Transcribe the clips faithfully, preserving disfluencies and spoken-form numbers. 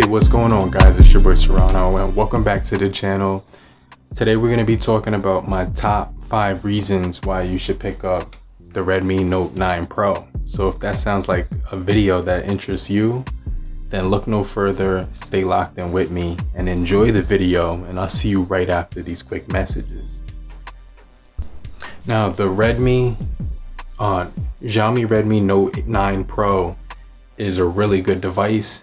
Hey, what's going on guys, it's your boy Serrano and welcome back to the channel. Today we're going to be talking about my top five reasons why you should pick up the Redmi Note nine Pro. So if that sounds like a video that interests you, then look no further, stay locked in with me and enjoy the video, and I'll see you right after these quick messages. Now the Redmi, uh, Xiaomi Redmi Note nine Pro is a really good device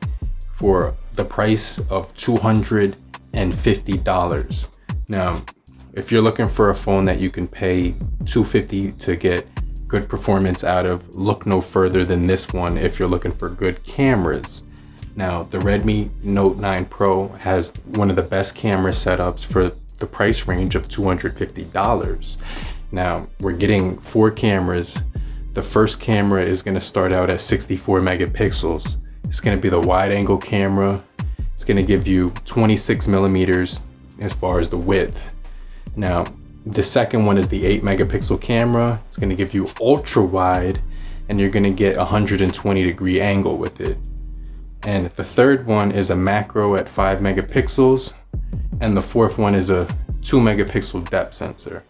for the price of two hundred fifty dollars. Now, if you're looking for a phone that you can pay two hundred fifty dollars to get good performance out of, look no further than this one if you're looking for good cameras. Now, the Redmi Note nine Pro has one of the best camera setups for the price range of two hundred fifty dollars. Now, we're getting four cameras. The first camera is gonna start out at sixty-four megapixels. It's gonna be the wide angle camera. It's gonna give you twenty-six millimeters as far as the width. Now, the second one is the eight megapixel camera. It's gonna give you ultra wide and you're gonna get one hundred twenty degree angle with it. And the third one is a macro at five megapixels. And the fourth one is a two megapixel depth sensor.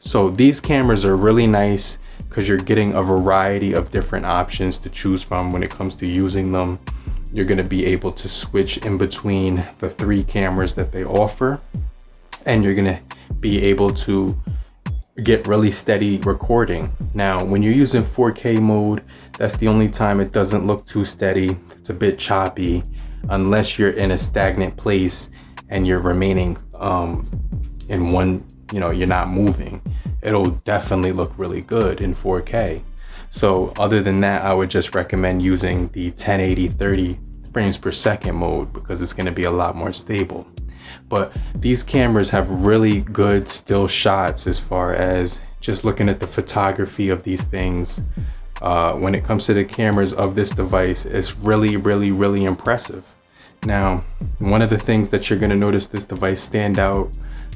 So these cameras are really nice because you're getting a variety of different options to choose from when it comes to using them. You're going to be able to switch in between the three cameras that they offer, and you're going to be able to get really steady recording. Now, when you're using four K mode, that's the only time it doesn't look too steady. It's a bit choppy unless you're in a stagnant place and you're remaining um, in one, you know, you're not moving. It'll definitely look really good in four K. So other than that, I would just recommend using the ten eighty thirty frames per second mode because it's going to be a lot more stable. But these cameras have really good still shots as far as just looking at the photography of these things. Uh, when it comes to the cameras of this device, it's really, really, really impressive. Now, one of the things that you're going to notice this device stand out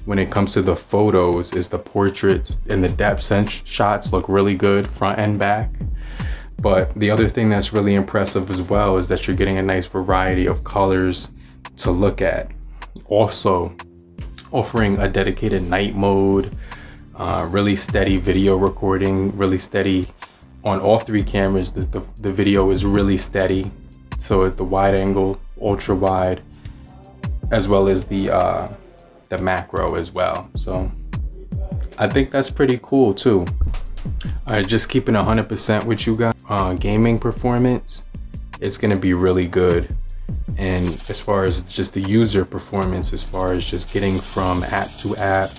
when it comes to the photos is the portraits and the depth shots look really good front and back. But the other thing that's really impressive as well is that you're getting a nice variety of colors to look at. Also offering a dedicated night mode, uh, really steady video recording, really steady on all three cameras. The, the, the video is really steady. So at the wide angle, ultra wide, as well as the, uh, the macro as well. So I think that's pretty cool too. All right, just keeping one hundred percent with you guys. Uh, gaming performance, it's gonna be really good. And as far as just the user performance, as far as just getting from app to app,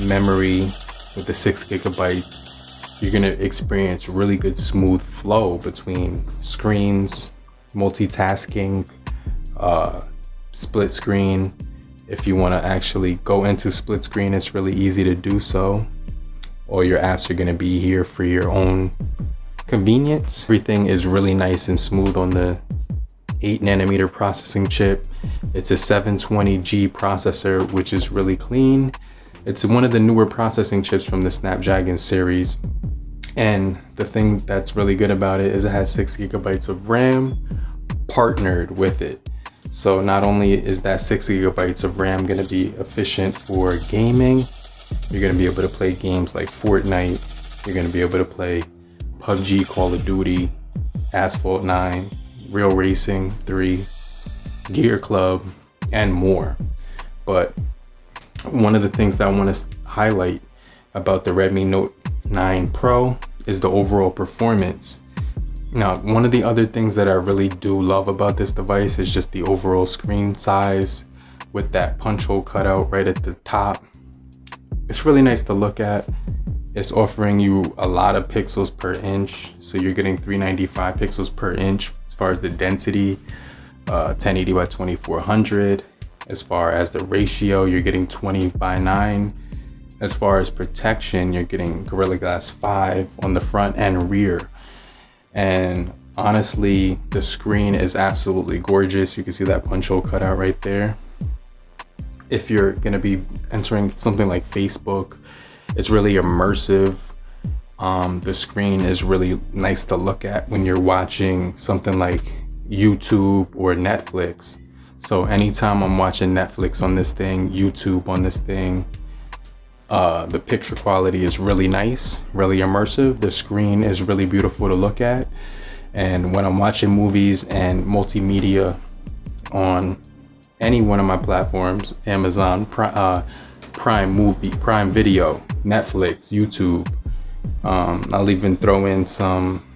memory with the six gigabytes, you're gonna experience really good smooth flow between screens, multitasking, uh, split screen. If you want to actually go into split screen, it's really easy to do so. All your apps are going to be here for your own convenience. Everything is really nice and smooth on the eight nanometer processing chip. It's a seven twenty G processor, which is really clean. It's one of the newer processing chips from the Snapdragon series. And the thing that's really good about it is it has six gigabytes of RAM partnered with it. So not only is that six gigabytes of RAM going to be efficient for gaming, you're going to be able to play games like Fortnite, you're going to be able to play P U B G, Call of Duty, Asphalt nine, Real Racing three, Gear Club, and more. But one of the things that I want to highlight about the Redmi Note nine Pro is the overall performance. Now, one of the other things that I really do love about this device is just the overall screen size with that punch hole cutout right at the top. It's really nice to look at. It's offering you a lot of pixels per inch. So you're getting three ninety-five pixels per inch as far as the density, uh, ten eighty by twenty-four hundred. As far as the ratio, you're getting twenty by nine. As far as protection, you're getting Gorilla Glass five on the front and rear. And honestly, the screen is absolutely gorgeous. You can see that punch hole cutout right there. If you're going to be entering something like Facebook, it's really immersive. Um, the screen is really nice to look at when you're watching something like YouTube or Netflix. So anytime I'm watching Netflix on this thing, YouTube on this thing, uh, the picture quality is really nice, really immersive. The screen is really beautiful to look at. And when I'm watching movies and multimedia on any one of my platforms, Amazon, uh, Prime Movie, Prime Video, Netflix, YouTube, um, I'll even throw in some,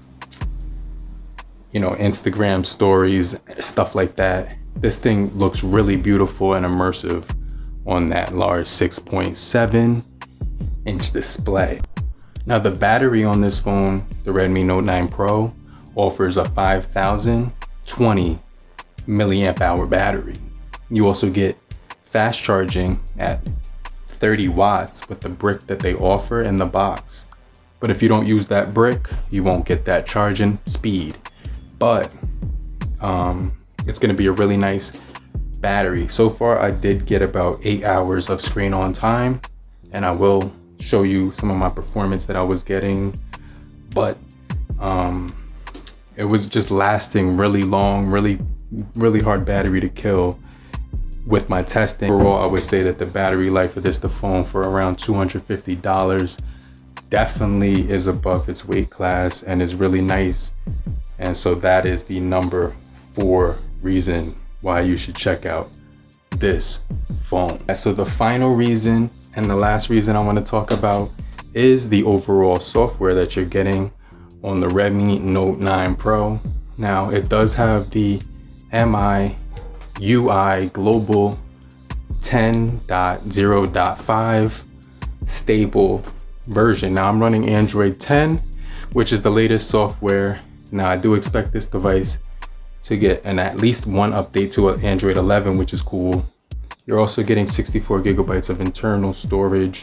you know, Instagram stories, stuff like that. This thing looks really beautiful and immersive on that large six point seven inch display. Now the battery on this phone, the Redmi Note nine Pro, offers a five thousand twenty milliamp hour battery. You also get fast charging at thirty watts with the brick that they offer in the box. But if you don't use that brick, you won't get that charging speed. But um, it's gonna be a really nice battery. So far, I did get about eight hours of screen on time, and I will show you some of my performance that I was getting, but um, it was just lasting really long, really, really hard battery to kill with my testing. Overall, I would say that the battery life of this the phone for around two hundred fifty dollars definitely is above its weight class and is really nice. And so that is the number four reason why you should check out this phone. And so the final reason and the last reason I want to talk about is the overall software that you're getting on the Redmi Note nine Pro. Now it does have the M I U I Global ten point zero point five stable version. Now I'm running Android ten, which is the latest software. Now I do expect this device to get an at least one update to Android eleven, which is cool. You're also getting sixty-four gigabytes of internal storage,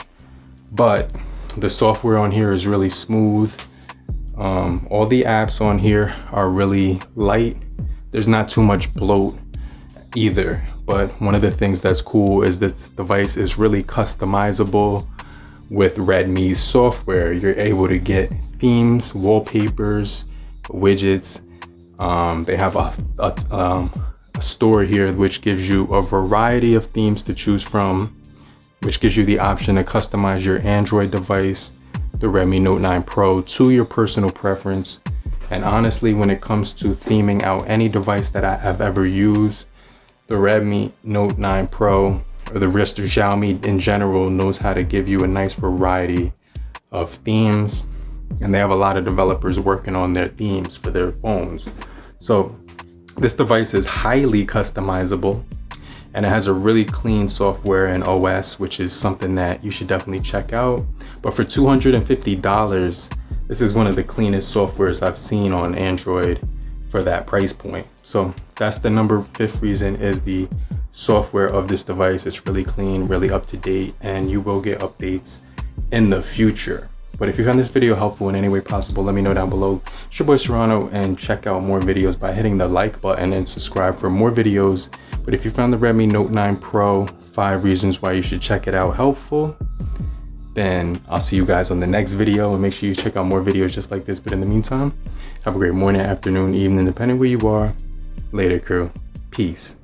but the software on here is really smooth. Um, all the apps on here are really light. There's not too much bloat either, but one of the things that's cool is this device is really customizable with Redmi's software. You're able to get themes, wallpapers, widgets. Um, they have a, a, um, a store here which gives you a variety of themes to choose from, which gives you the option to customize your Android device, the Redmi Note nine Pro, to your personal preference. And honestly, when it comes to theming out any device that I have ever used, the Redmi Note nine Pro or the rest of Xiaomi in general knows how to give you a nice variety of themes. And they have a lot of developers working on their themes for their phones. So this device is highly customizable and it has a really clean software and O S, which is something that you should definitely check out. But for two hundred fifty dollars, this is one of the cleanest softwares I've seen on Android for that price point. So that's the number fifth reason, is the software of this device. It's really clean, really up to date, and you will get updates in the future. But if you found this video helpful in any way possible, let me know down below. It's your boy Serrano, and check out more videos by hitting the like button and subscribe for more videos. But if you found the Redmi Note nine Pro five reasons why you should check it out helpful, then I'll see you guys on the next video, and make sure you check out more videos just like this. But in the meantime, have a great morning, afternoon, evening, depending where you are. Later, crew. Peace.